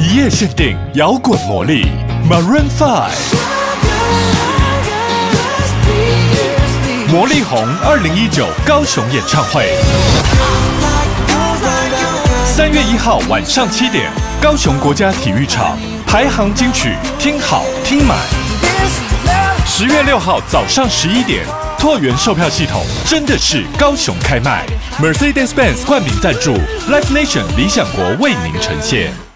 一夜限定摇滚魔力 Maroon 5， 魔力红2019高雄演唱会，3月1号晚上7点，高雄国家体育场，排行金曲听好听满。10月6号早上11点，拓元售票系统真的是高雄开卖，Mercedes Benz 冠名赞助，Live Nation 理想国为您呈现。